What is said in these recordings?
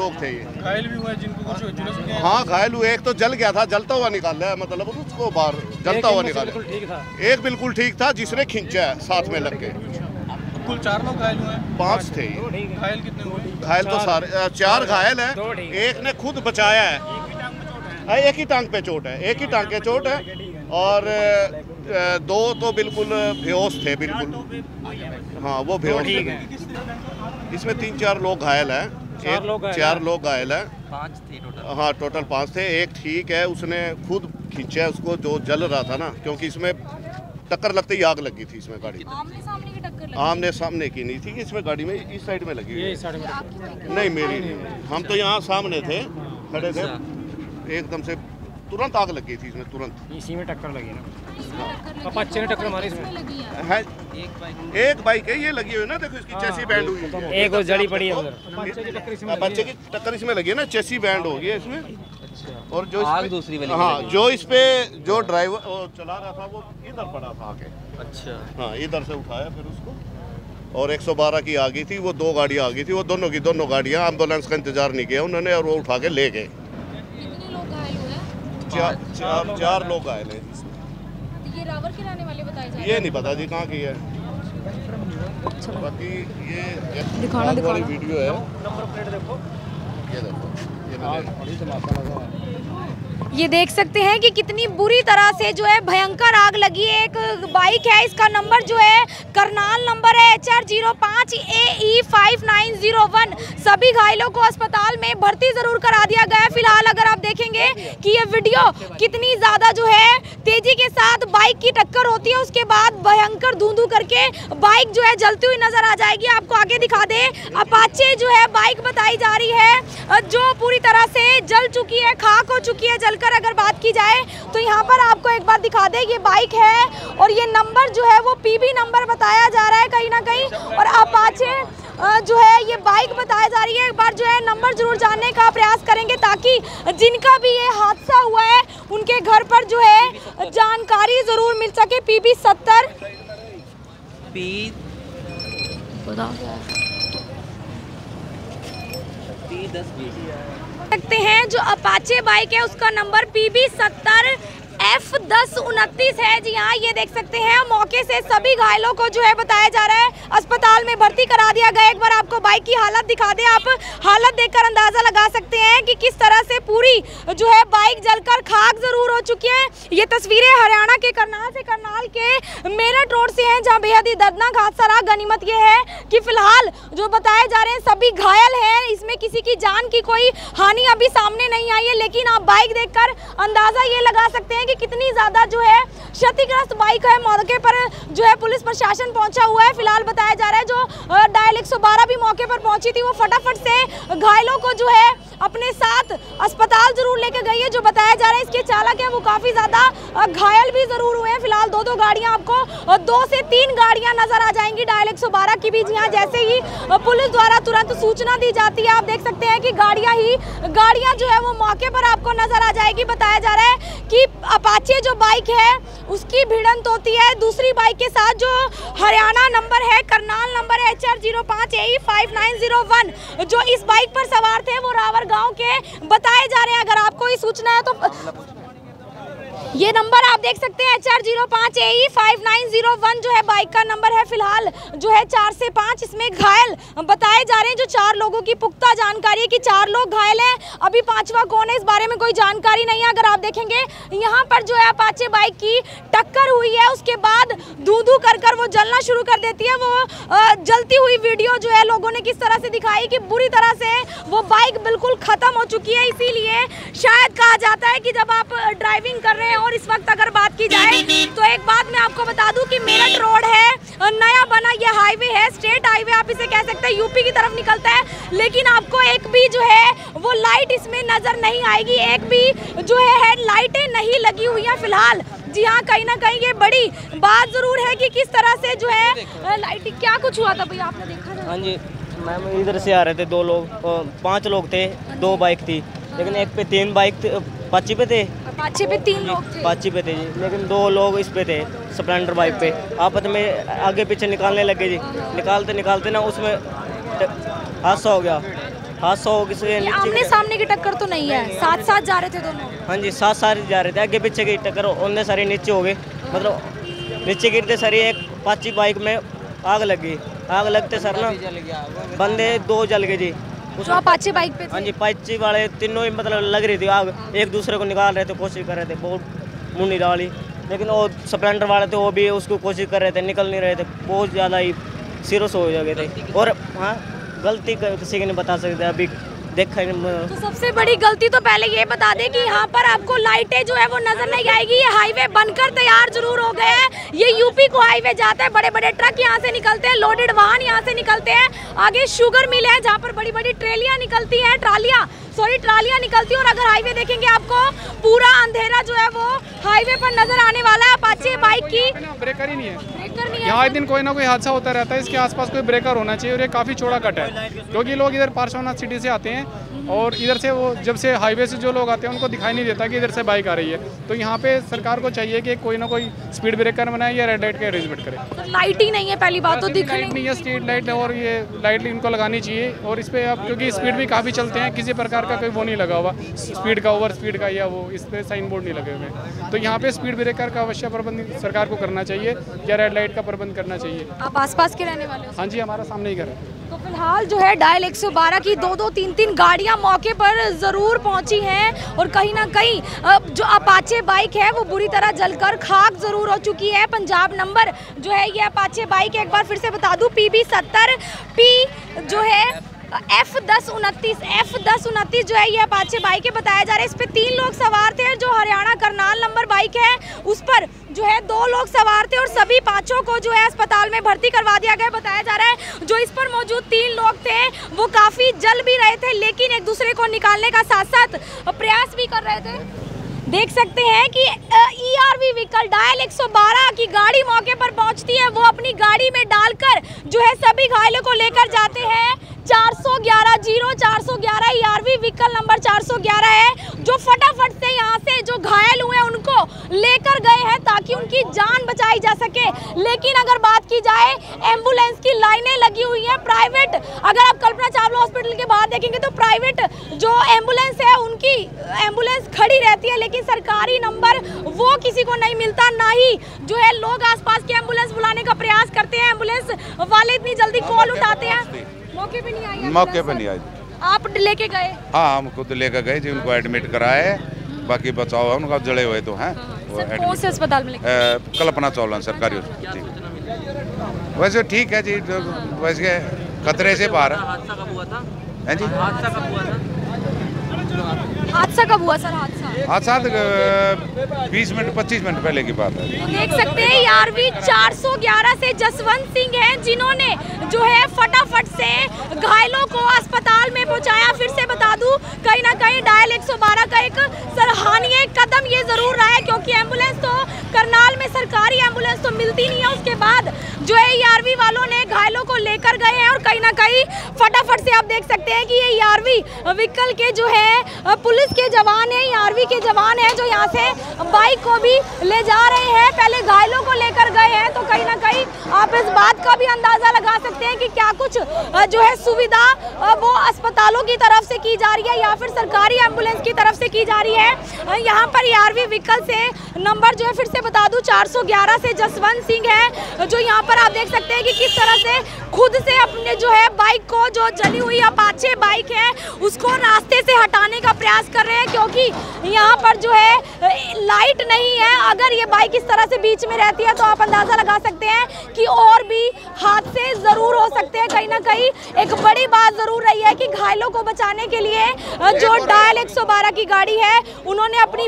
लोग थे ये। घायल भी हुआ जिनको कुछ? हाँ घायल हुए, एक तो जल गया था, जलता हुआ निकाला है, मतलब उसको बाहर जलता हुआ निकाला, एक बिल्कुल ठीक था जिसने खींचा है साथ में लग के। कुल 4 लोग घायल हुए हैं? 5 थे। घायल कितने हुए? घायल तो सारे 4 घायल है, एक ने खुद बचाया है, एक ही टांग पे चोट है, एक ही टांग पे चोट है, और 2 तो बिल्कुल बेहोश थे बिल्कुल। हाँ वो बेहोश है। इसमें 3-4 लोग घायल हैं, 4 लोग घायल हैं, 5 थे टोटल। हाँ टोटल 5 थे, एक ठीक है, उसने खुद खींचा उसको जो जल रहा था ना, क्योंकि इसमें टक्कर लगते ही आग लगी थी इसमें गाड़ी। आमने सामने की नहीं थी इसमें गाड़ी में, इस साइड में लगी हुई नहीं मेरी नहीं, हम तो यहाँ सामने थे खड़े थे, एकदम से तुरंत आग लगी थी इसमें, तुरंत इसी में टक्कर लगी ना, अपाचे ने टक्कर मारी इसमें। एक बाइक है ये लगी हुई ना, देखो इसकी चेसी बैंड हुई है, एक वो जड़ी पड़ी है, अपाचे की टक्कर इसमें लगी है ना, चेसी बैंड हो गई है इसमें। और जो आग दूसरी वाली, हाँ जो इस पे जो ड्राइवर चला रहा था वो इधर पड़ा था आगे। अच्छा हाँ इधर से उठाया फिर उसको, और 112 की आ गई थी, वो 2 गाड़ियाँ आ गई थी, वो दोनों की दोनों गाड़ियाँ, एम्बुलेंस का इंतजार नहीं किया उन्होंने और वो उठा के ले गए। 4 लोग आए थे। ये रावर के रहने वाले बताए जा रहे हैं, ये नहीं पता जी कहाँ की है, बाकी ये दिखाना वाली वीडियो है, नंबर प्लेट देखो, ये देखो ये देख सकते हैं कि कितनी बुरी तरह से जो है भयंकर आग लगी है। एक बाइक है, इसका नंबर जो है करनाल नंबर है HR05AE5901। सभी घायलों को अस्पताल में भर्ती जरूर करा दिया गया है। फिलहाल अगर आप देखेंगे कि ये वीडियो कितनी ज़्यादा जो है तेजी के साथ बाइक की टक्कर होती है, उसके बाद भयंकर धुंधू करके बाइक जो है जलती हुई नजर आ जाएगी। आपको आगे दिखा दे, अपाचे जो है बाइक बताई जा रही है जो पूरी तरह से जल चुकी है, खाक हो चुकी है जलकर। अगर बात की जाए तो यहाँ पर आपको एक बार दिखा दे, ये बाइक है और ये नंबर जो है वो PB नंबर बताया जा रहा है कहीं ना कहीं, और अपाचे जो है ये बाइक बताया जा रही है। एक बार जो है नंबर जरूर जानने का प्रयास करेंगे ताकि जिनका भी ये हादसा हुआ है उनके घर पर जो है जानकारी जरूर मिल सके। PB70 सकते हैं जो अपाचे बाइक है उसका नंबर PB70F1029 है। जी हाँ, ये देख सकते हैं मौके से सभी घायलों को जो है बताया जा रहा है अस्पताल में भर्ती करा दिया गया। एक बार आपको बाइक की हालत दिखा दें, आप हालत देखकर अंदाजा लगा सकते हैं कि किस तरह से पूरी जो है बाइक जलकर खाक जरूर हो चुकी है। ये तस्वीरें हरियाणा के करनाल से, करनाल के मेरठ रोड से हैं जहाँ बेहद ही दर्दनाक हादसा रहा। गनीमत ये है कि फिलहाल जो बताए जा रहे हैं सभी घायल हैं, इसमें किसी की जान की कोई हानि अभी सामने नहीं आई है, लेकिन आप बाइक देखकर अंदाजा ये लगा सकते हैं कि कितनी ज़्यादा जो है क्षतिग्रस्त बाइक है। मौके पर जो है पुलिस प्रशासन पहुंचा हुआ है। फिलहाल बताया जा रहा है जो डायल 112 भी मौके पर पहुंची थी, वो फटाफट से घायलों को जो है अपने साथ अस्पताल जरूर लेके गई है। जो बताया जा रहा है इसके चालक है वो काफ़ी ज़्यादा घायल भी जरूर हुए हैं। फिलहाल 2-2 गाड़ियाँ, आपको 2 से 3 गाड़ियाँ नजर आ जाएंगी डायल 112 की भी। जी हाँ, जैसे ही पुलिस द्वारा तुरंत सूचना दी जाती है आप देख सकते हैं कि गाड़ियाँ जो है वो मौके पर आपको नजर आ जाएगी। बताया जा रहा है कि अपाचे जो बाइक है उसकी भिड़ंत होती है दूसरी बाइक के साथ जो हरियाणा नंबर है, करनाल नंबर है HR05AE5901। जो इस बाइक पर सवार थे वो रावर गांव के बताए जा रहे हैं। अगर आपको ये सूचना है तो ये नंबर आप देख सकते हैं HR05AE5901 जो है बाइक का नंबर है। फिलहाल जो है 4 से 5 इसमें घायल बताए जा रहे हैं। जो 4 लोगों की पुख्ता जानकारी है कि 4 लोग घायल हैं, अभी 5वां कौन है इस बारे में कोई जानकारी नहीं है। अगर आप देखेंगे यहाँ पर जो है अपाचे बाइक की टक्कर हुई है, उसके बाद धूधू कर वो जलना शुरू कर देती है। वो जलती हुई वीडियो जो है लोगों ने किस तरह से दिखाई कि बुरी तरह से वो बाइक बिल्कुल ख़त्म हो चुकी है। इसीलिए शायद कहा जाता है कि जब आप ड्राइविंग कर रहे हैं, और इस वक्त अगर बात की जाए तो एक बात मैं आपको बता दूं कि मेरठ रोड है, नया बना यह हाईवे है, स्टेट हाईवे आप इसे कह सकते हैं, यूपी की तरफ निकलता है, लेकिन आपको एक भी जो है वो लाइट इसमें नजर नहीं आएगी, एक भी जो है लाइटें नहीं लगी हुई हैं फिलहाल। जी हाँ, कहीं ना कहीं ये बड़ी बात जरूर है कि किस तरह से जो है लाइट, क्या कुछ हुआ था भैया आपने देखा? हाँ जी मैम, इधर से आ रहे थे 2 लोग, 5 लोग थे, 2 बाइक थी, लेकिन एक पे 3 बाइक, 5 पे थे, 5 पे 3 लोग थे, 5 पे थे जी, लेकिन 2 लोग इस पे थे स्प्लेंडर बाइक पे, आपस में आगे पीछे निकालने लगे जी, निकालते निकालते ना उसमें हादसा हो गया। हादसा हो किसी के आमने सामने की टक्कर तो नहीं है, साथ साथ जा रहे थे दोनों। हाँ जी, साथ साथ जा रहे थे, आगे पीछे की टक्कर, उनने सारे नीचे हो गए, मतलब नीचे गिरते सारी एक अपाची बाइक में आग लगी, आग लगते सर ना बंदे दो जल गए जी। जो अपाचे बाइक पे थे? हाँ जी, अपाचे वाले तीनों ही मतलब लग रही थी आग, एक दूसरे को निकाल रहे थे, कोशिश कर रहे थे, बहुत मुंडी डाली, लेकिन वो स्प्लेंडर वाले थे वो भी उसको कोशिश कर रहे थे, निकल नहीं रहे थे, बहुत ज़्यादा ही सीरियस हो गए थे। और हाँ, गलती किसी के नहीं बता सकते अभी, देखा तो सबसे बड़ी गलती तो पहले ये बता दें कि यहाँ पर आपको लाइटें जो है वो नजर नहीं आएगी। ये हाईवे बनकर तैयार जरूर हो गए हैं, ये यूपी को हाईवे जाता है, बड़े बड़े ट्रक यहाँ से निकलते हैं, लोडेड वाहन यहाँ से निकलते हैं, आगे शुगर मिल है जहाँ पर बड़ी बड़ी ट्रेलियाँ निकलती हैं, ट्रालियाँ निकलती हैं। और अगर हाईवे देखेंगे आपको पूरा अंधेरा जो है वो हाईवे पर नजर आने वाला है। अपाचे बाइक की ब्रेकर ही नहीं है, यहाँ एक दिन कोई ना कोई हादसा होता रहता है, इसके आसपास कोई ब्रेकर होना चाहिए। और ये काफ़ी चौड़ा कट है, क्योंकि लोग इधर पार्श्वनाथ सिटी से आते हैं और इधर से वो जब से हाईवे से जो लोग आते हैं उनको दिखाई नहीं देता कि इधर से बाइक आ रही है। तो यहाँ पे सरकार को चाहिए कि कोई ना कोई स्पीड ब्रेकर बनाए या रेड लाइट का अरेंजमेंट करे। तो लाइट ही नहीं है, पहली बात तो दिख नहीं है स्ट्रीट लाइट, और ये लाइट इनको लगानी चाहिए। और इस पर आप क्योंकि स्पीड भी काफ़ी चलते हैं, किसी प्रकार का कोई वो नहीं लगा हुआ स्पीड का, ओवर स्पीड का, या वो इस पर साइन बोर्ड नहीं लगे हुए। तो यहाँ पर स्पीड ब्रेकर का अवश्य प्रबंध सरकार को करना चाहिए या रेड लाइट का प्रबंध करना चाहिए। आप आसपास के रहने वाले हो? हाँ जी, हमारा सामने ही घर है। तो फिलहाल जो है डायल 112 की दो दो तीन तीन गाड़ियां मौके पर ज़रूर पहुंची हैं, और कहीं ना कहीं जो अपाचे बाइक है वो बुरी तरह जलकर खाक ज़रूर हो चुकी है। पंजाब नंबर जो है ये अपाचे बाइक, एक बार फिर से बता दूं, PB70PF1029 जो है ये अपाचे बाइक है बताया जा रहा है। इस पर 3 लोग सवार थे, जो हरियाणा करनाल नंबर बाइक है उस पर जो है 2 लोग सवार थे, और सभी 5 को जो है अस्पताल में भर्ती करवा दिया गया बताया जा रहा है। जो इस पर मौजूद 3 लोग थे वो काफ़ी जल भी रहे थे, लेकिन एक दूसरे को निकालने का साथ साथ प्रयास भी कर रहे थे। देख सकते हैं कि ERV व्हीकल डायल 112 की गाड़ी मौके पर पहुंचती है, वो अपनी गाड़ी में डालकर जो है सभी घायलों को लेकर जाते हैं। 411 ERV व्हीकल नंबर 411 है, जो फटाफट से यहाँ से जो घायल हुए उनको लेकर गए हैं ताकि उनकी जान बचाई जा सके। लेकिन अगर बात की जाए एम्बुलेंस की, लाइनें लगी हुई हैं। प्राइवेट, अगर आप कल्पना चावला हॉस्पिटल के बाहर देखेंगे तो प्राइवेट जो एम्बुलेंस है उनकी एम्बुलेंस खड़ी रहती है, लेकिन सरकारी नंबर वो किसी को नहीं मिलता, ना ही जो है लोग आसपास की एम्बुलेंस बुलाने का प्रयास करते हैं, एम्बुलेंस वाले इतनी जल्दी कॉल उठाते हैं। मौके पे नहीं आई, आप लेके गए? हाँ, हम खुद लेकर गए जी, उनको एडमिट कराए, बाकी बचाव है उनका, जड़े हुए तो हैं। कौन से अस्पताल में? कल्पना चावला सरकारी हॉस्पिटल। वैसे ठीक है जी, वैसे खतरे से बाहर है। हादसा कब हुआ था? हैं जी, हादसा कब हुआ था? हादसा कब हुआ सर? हादसा 20-25 मिनट पहले की बात है। देख सकते हैं ERV 411 से जसवंत सिंह हैं, जिन्होंने जो है फटाफट से घायलों को अस्पताल में पहुंचाया। फिर से बता दूं, कहीं ना कहीं डायल 112 का एक सराहनीय कदम ये जरूर रहा है, क्योंकि एम्बुलेंस तो करनाल में सरकारी एम्बुलेंस तो मिलती नहीं है। उसके बाद जो है ERV वालों ने घायलों को लेकर गए हैं, और कहीं ना कहीं फटाफट से आप देख सकते हैं कि ये ERV व्हीकल के जो है पुलिस के जवान हैं, ERV के जवान हैं, जो यहाँ से बाइक को भी ले जा रहे हैं, पहले घायलों को लेकर गए हैं। तो कहीं ना कहीं आप इस बात का भी अंदाज़ा लगा सकते हैं कि क्या कुछ जो है सुविधा वो अस्पतालों की तरफ से की जा रही है या फिर सरकारी एम्बुलेंस की तरफ से की जा रही है। यहाँ पर ERV व्हीकल से नंबर जो है फिर से बता दूं, 411 से जसवंत सिंह है, जो यहाँ पर आप देख सकते हैं कि किस तरह से खुद से अपने जो है बाइक को, जो जली हुई अपाचे बाइक है उसको रास्ते से हटाने का प्रयास कर रहे हैं, क्योंकि यहाँ पर जो है लाइट नहीं है। अगर ये बाइक इस तरह से बीच में रहती है तो आप अंदाज़ा लगा सकते हैं कि और भी हादसे ज़रूर हो सकते हैं। कहीं ना कहीं एक बड़ी बात ज़रूर रही है कि घायलों को बचाने के लिए जो डायल 112 की गाड़ी है उन्होंने अपनी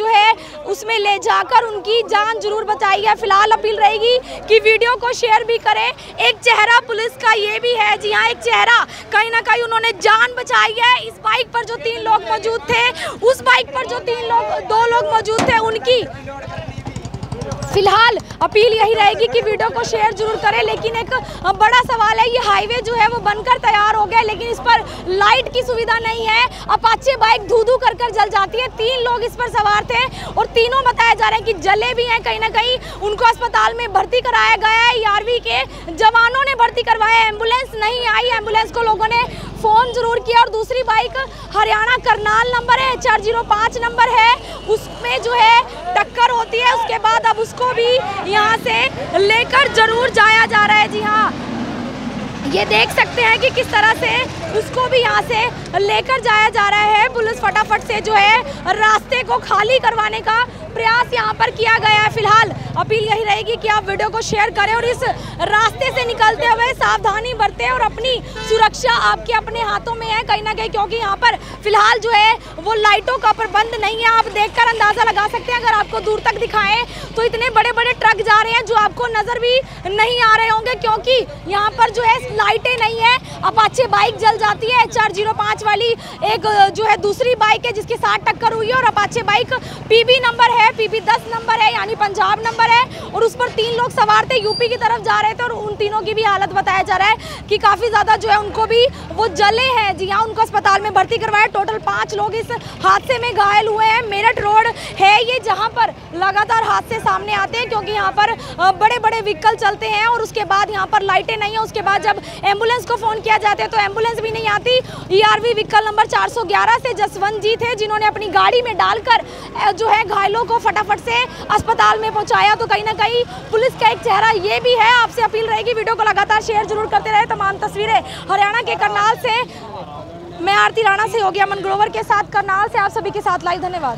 जो है उसमें ले जाकर उनकी जान जरूर बचाई है। फिलहाल अपील रहेगी कि वीडियो को शेयर भी करें। एक चेहरा पुलिस का ये भी है, जी हाँ, एक चेहरा, कहीं ना कहीं उन्होंने जान बचाई है। इस बाइक पर जो 3 लोग मौजूद थे, उस बाइक पर जो 2 लोग मौजूद थे उनकी फिलहाल अपील यही रहेगी कि वीडियो को शेयर जरूर करें। लेकिन एक बड़ा सवाल है, ये हाईवे जो है वो बनकर तैयार हो गया, लेकिन इस पर लाइट की सुविधा नहीं है। अपाचे बाइक धू-धू कर जल जाती है। 3 लोग इस पर सवार थे और तीनों बताया जा रहा है कि जले भी हैं। कहीं ना कहीं उनको अस्पताल में भर्ती कराया गया है, ERV के जवानों ने भर्ती करवाया। एम्बुलेंस नहीं आई, एम्बुलेंस को लोगों ने फ़ोन ज़रूर किया। और दूसरी बाइक हरियाणा करनाल नंबर है, HR05 नंबर है, उसमें जो है टक्कर होती है। उसके बाद अब उसको भी यहाँ से लेकर ज़रूर जाया जा रहा है। जी हाँ, ये देख सकते हैं कि किस तरह से उसको भी यहाँ से लेकर जाया जा रहा है। पुलिस फटाफट से जो है रास्ते को खाली करवाने का प्रयास यहाँ पर किया गया है। फिलहाल अपील यही रहेगी कि आप वीडियो को शेयर करें और इस रास्ते से निकलते हुए सावधानी बरतें और अपनी सुरक्षा आपके अपने हाथों में है कहीं ना कहीं, क्योंकि यहाँ पर फिलहाल जो है वो लाइटों का प्रबंध नहीं है। आप देखकर अंदाज़ा लगा सकते हैं, अगर आपको दूर तक दिखाएं तो इतने बड़े बड़े ट्रक जा रहे हैं जो आपको नज़र भी नहीं आ रहे होंगे, क्योंकि यहाँ पर जो है लाइटें नहीं है। अपाचे बाइक जल जाती है, HR05 वाली एक जो है दूसरी बाइक है जिसके साथ टक्कर हुई है, और अपाचे बाइक PB नंबर है, PB10 नंबर है, यानी पंजाब नंबर है, और उस पर 3 लोग सवार थे, यूपी की तरफ जा रहे थे। और उन तीनों की भी हालत बताया जा रहा है कि काफ़ी ज़्यादा जो है उनको भी वो जले हैं। जी हाँ, उनको अस्पताल में भर्ती करवाया। टोटल 5 लोग इस हादसे में घायल हुए हैं। मेरठ रोड है ये, जहाँ पर लगातार हादसे सामने आते हैं, क्योंकि यहाँ पर बड़े बड़े व्हीकल चलते हैं और उसके बाद यहाँ पर लाइटें नहीं है। उसके बाद जब एम्बुलेंस को फ़ोन किया जाता है तो एम्बुलेंस भी नहीं आती। ERV व्हीकल नंबर 411 से जसवंत जी थे जिन्होंने अपनी गाड़ी में डालकर जो है घायलों को फटाफट से अस्पताल में पहुंचाया। तो कहीं ना कहीं पुलिस का एक चेहरा ये भी है। आपसे अपील रहेगी वीडियो को लगातार शेयर जरूर करते रहे। तमाम तस्वीरें हरियाणा के करनाल से, मैं आरती राणा सहयोगी अमन ग्रोवर के साथ करनाल से, आप सभी के साथ लाइव। धन्यवाद।